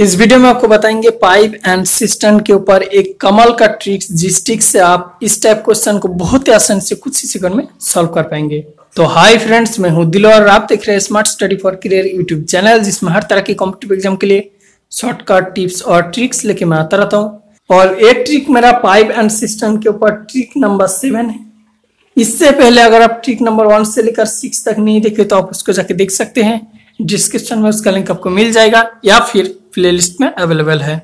इस वीडियो में आपको बताएंगे पाइप एंड सिस्टर्न के ऊपर एक कमाल का ट्रिक्स, जिस ट्रिक से आप इस टाइप क्वेश्चन को बहुत ही आसानी से कुछ ही सेकंड में सॉल्व कर पाएंगे। तो हाय फ्रेंड्स, मैं हूं दिलो और आप देख रहे हैं smart study for career YouTube channel, जिसमें हर तरह की कॉम्पिटिटिव एग्जाम के लिए शॉर्टकट टिप्स और ट्रिक्स लेके मैं आता रहता हूँ। और एक ट्रिक मेरा पाइप एंड सिस्टर्न के ऊपर ट्रिक नंबर 7 है। इससे पहले अगर आप ट्रिक नंबर 1 से लेकर 6 तक नहीं देखे तो आप उसको जाके देख सकते हैं, डिस्क्रिप्शन में उसका लिंक आपको मिल जाएगा या फिर प्लेलिस्ट में अवेलेबल है।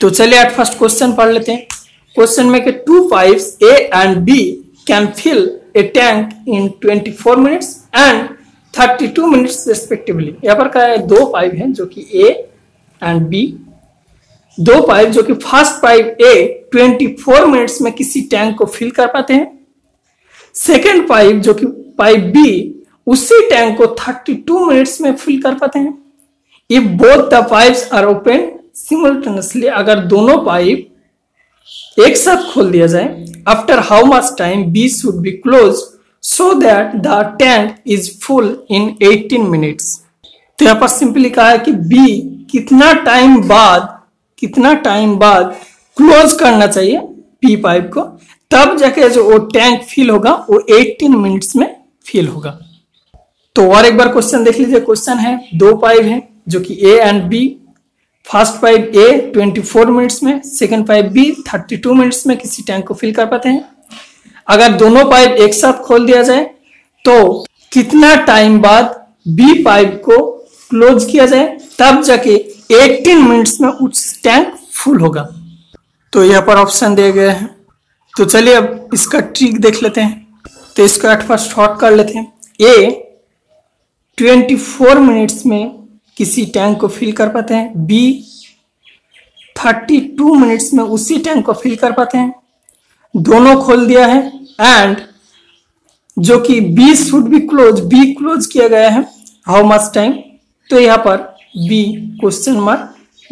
तो चलिए आज फर्स्ट क्वेश्चन पढ़ लेते हैं। क्वेश्चन में कि 2 pipes A and B can fill a tank in 24 minutes and 32 minutes respectively. यहाँ पर क्या, 2 पाइप हैं जो कि ए एंड बी, 2 पाइप जो कि फर्स्ट पाइप ए 24 मिनट्स में किसी टैंक को फिल कर पाते हैं, सेकेंड पाइप जो कि पाइप बी उसी टैंक को 32 मिनट्स में फिल कर पाते हैं। If both the pipes are open simultaneously, अगर दोनों पाइप एक साथ खोल दिया जाए, after how much time B should be close so that the tank is full in 18 minutes. तो यहाँ पर सिंपली कहा है कि बी कितना टाइम बाद क्लोज करना चाहिए बी पाइप को, तब जाके जो वो टैंक फिल होगा वो 18 मिनट्स में फिल होगा। तो और एक बार क्वेश्चन देख लीजिए। क्वेश्चन है 2 पाइप है जो कि A and B, first pipe A 24 minutes में, सेकंड पाइप बी 32 मिनट्स में किसी टैंक को फिल कर पाते हैं। अगर दोनों पाइप एक साथ खोल दिया जाए तो कितना टाइम बाद बी पाइप को क्लोज किया जाए, तब जाके 18 मिनट्स में उस टैंक फुल होगा। तो यहाँ पर ऑप्शन दिए गए हैं। तो चलिए अब इसका ट्रिक देख लेते हैं। तो इसका फर्स्ट शॉर्ट कर लेते हैं। ए 24 मिनट्स में किसी टैंक को फिल कर पाते हैं, बी 32 मिनट्स में उसी टैंक को फिल कर पाते हैं, दोनों खोल दिया है, एंड जो कि B should be close, B close किया गया है हाउ मच टाइम, तो यहाँ पर B question mark,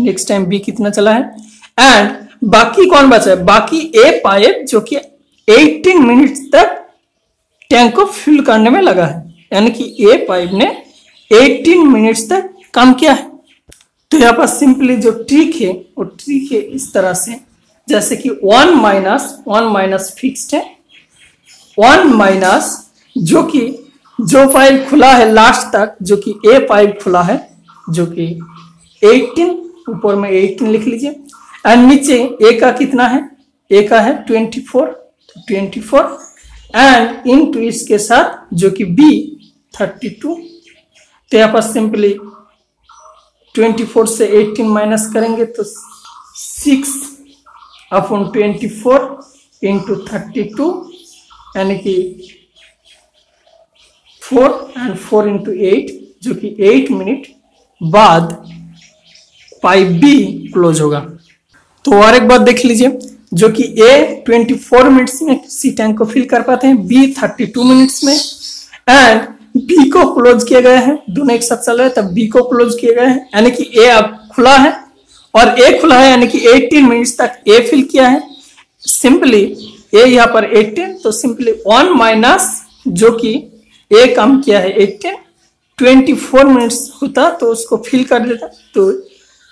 next time B कितना चला है, एंड बाकी कौन बचा है, बाकी ए पाइप जो कि 18 मिनट्स तक टैंक को फिल करने में लगा है, यानी कि ए पाइप ने 18 मिनट्स तक काम क्या है। तो यहाँ पर सिंपली जो ट्रिक है वो ट्रिक है इस तरह से, जैसे कि 1 माइनस फिक्स्ड है, 1 माइनस जो कि जो पाइप खुला है लास्ट तक, जो कि ए पाइप खुला है जो कि 18, ऊपर में 18 लिख लीजिए, एंड नीचे ए का कितना है, ए का है 24 एंड इनटू इसके साथ जो कि बी 32। तो यहाँ पर सिंपली 24 से 18 माइनस करेंगे तो 6/24 इंटू 32, यानी कि 4 एंड 4 इंटू 8, जो कि 8 मिनट बाद पाइप बी क्लोज होगा। तो और एक बात देख लीजिए, जो कि ए 24 मिनट्स में किसी टैंक को फिल कर पाते हैं, बी 32 मिनट्स में, एंड बी को क्लोज किया गया है, दोनों एक साथ चल रहे हैं तब बी को क्लोज किया गया है, यानी कि ए अब खुला है और ए खुला है, यानी कि 18 मिनट्स तक ए फिल किया है। सिंपली ए यहाँ पर 18, तो सिंपली 1 माइनस जो कि ए काम किया है 18, 24 मिनट्स होता तो उसको फिल कर देता, तो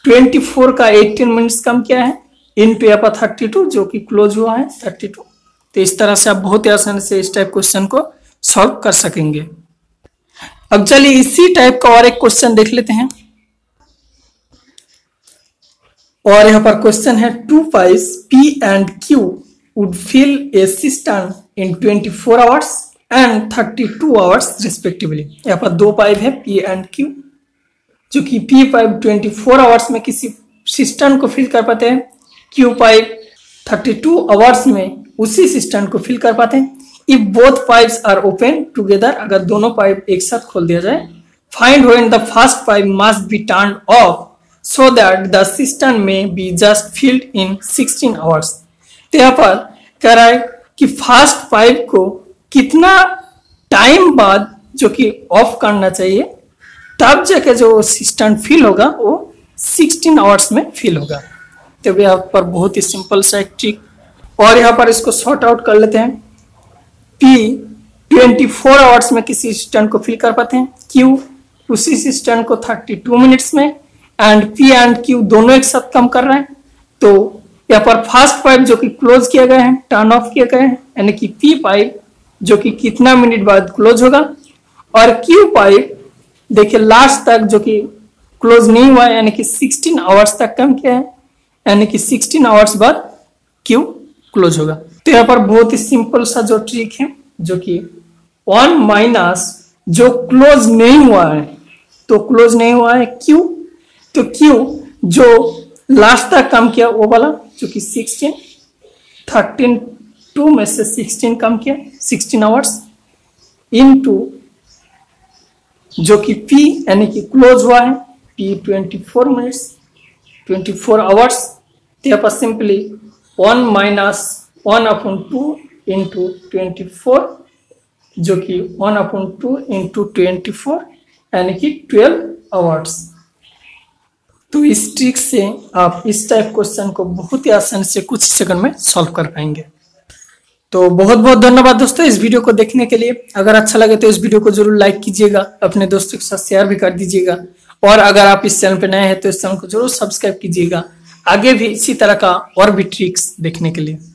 24 का 18 मिनट्स काम किया है, इनटू यहाँ पर 32 जो कि क्लोज हुआ है 32। तो इस तरह से आप बहुत ही आसानी से इस टाइप क्वेश्चन को सॉल्व कर सकेंगे। अब चलिए इसी टाइप का और एक क्वेश्चन देख लेते हैं। और यहाँ पर क्वेश्चन है 2 pipes P and Q would fill a cistern in 24 hours and 32 hours respectively. यहाँ पर 2 पाइप है पी एंड क्यू, जो कि पी पाइप 24 आवर्स में किसी सिस्टर्न को फिल कर पाते हैं, क्यू पाइप 32 आवर्स में उसी सिस्टर्न को फिल कर पाते हैं। If both pipes are open together, अगर दोनों पाइप एक साथ खोल दिया जाए, find when the first pipe must be turned off so that the cistern may be just filled in 16 hours। तो यहाँ पर कह रहा है कि फर्स्ट पाइप को कितना टाइम बाद जो कि ऑफ करना चाहिए, तब जाके जो सिस्टर्न फिल होगा वो 16 आवर्स में फिल होगा। तो यहाँ पर बहुत ही सिंपल सा एक ट्रिक, और यहाँ पर इसको शॉर्ट आउट कर लेते हैं। पी 24 आवर्स में किसी सिस्टर्न को फिल कर पाते हैं, क्यू उसी सिस्टर्न को 32 मिनट्स में, एंड पी एंड क्यू दोनों एक साथ काम कर रहे हैं, तो यहाँ पर फर्स्ट पाइप जो कि क्लोज किया गया है टर्न ऑफ किया गया है, यानी कि पी पाइप जो कि कितना मिनट बाद क्लोज होगा, और क्यू पाइप देखिए लास्ट तक जो कि क्लोज नहीं हुआ, यानी कि 16 आवर्स तक काम किया है, यानी कि 16 आवर्स बाद क्यू क्लोज होगा। तो यहाँ पर बहुत ही सिंपल सा जो ट्रिक है जो कि 1 माइनस जो क्लोज नहीं हुआ है, तो क्लोज नहीं हुआ है क्यू, तो क्यू जो लास्ट तक काम किया वो वाला जो कि 13 2 में से 16 काम किया 16 आवर्स इनटू जो कि पी यानी कि क्लोज हुआ है पी 24 मिनट्स 24 आवर्स। तो यहाँ पर सिंपली 1 माइनस 1/2 इंटू 24 जो कि 1/2 इंटू 24 यानी कि 12 आवर्स। तो इस ट्रिक से आप इस टाइप क्वेश्चन को बहुत ही आसानी से कुछ सेकंड में सॉल्व कर पाएंगे। तो बहुत बहुत धन्यवाद दोस्तों इस वीडियो को देखने के लिए। अगर अच्छा लगे तो इस वीडियो को जरूर लाइक कीजिएगा, अपने दोस्तों के साथ शेयर भी कर दीजिएगा, और अगर आप इस चैनल पर नए हैं तो इस चैनल को जरूर सब्सक्राइब कीजिएगा आगे भी इसी तरह का और भी ट्रिक्स देखने के लिए।